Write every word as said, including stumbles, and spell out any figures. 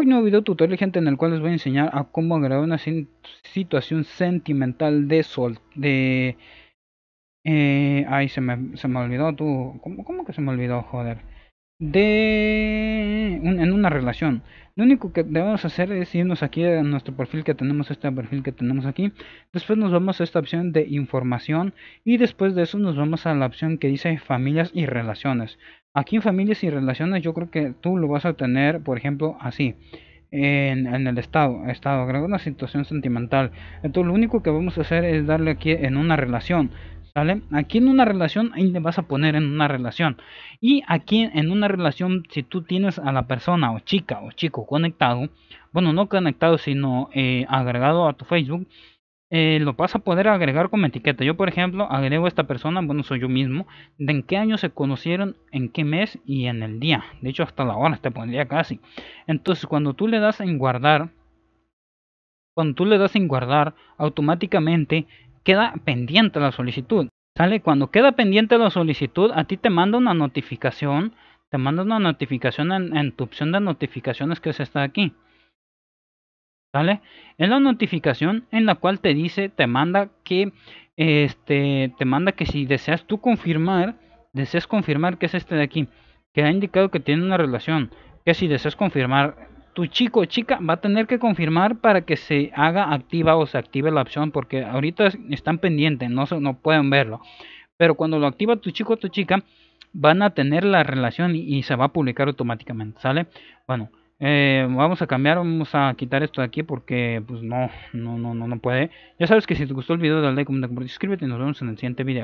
Hoy nuevo video tutorial, gente, en el cual les voy a enseñar a cómo agarrar una situación sentimental de sol de eh, ay se me, se me olvidó tú ¿Cómo, cómo que se me olvidó joder de un, en una relación. Lo único que debemos hacer es irnos aquí a nuestro perfil que tenemos, este perfil que tenemos aquí. Después nos vamos a esta opción de información y después de eso nos vamos a la opción que dice familias y relaciones. Aquí en familias y relaciones yo creo que tú lo vas a tener, por ejemplo, así en, en el estado estado agrega una situación sentimental. Entonces lo único que vamos a hacer es darle aquí en una relación. ¿Vale? Aquí en una relación, ahí le vas a poner en una relación. Y aquí en una relación, si tú tienes a la persona o chica o chico conectado, bueno, no conectado, sino eh, agregado a tu Facebook, eh, lo vas a poder agregar como etiqueta. Yo, por ejemplo, agrego a esta persona, bueno, soy yo mismo, de en qué año se conocieron, en qué mes y en el día. De hecho, hasta la hora te pondría casi. Entonces, cuando tú le das en guardar, cuando tú le das en guardar, automáticamente queda pendiente la solicitud, ¿sale? Cuando queda pendiente la solicitud, a ti te manda una notificación, te manda una notificación en, en tu opción de notificaciones, que es esta de aquí, ¿sale? Es la notificación en la cual te dice, te manda que, este, te manda que si deseas tú confirmar, deseas confirmar, que es este de aquí, que ha indicado que tiene una relación, que si deseas confirmar, tu chico o chica va a tener que confirmar para que se haga activa o se active la opción, porque ahorita están pendientes, no, no pueden verlo, pero cuando lo activa tu chico o tu chica van a tener la relación y, y se va a publicar automáticamente, ¿sale? Bueno, eh, vamos a cambiar, vamos a quitar esto de aquí porque pues no, no, no, no, no puede. Ya sabes que si te gustó el video dale like, comenta, comparte, suscríbete y nos vemos en el siguiente video.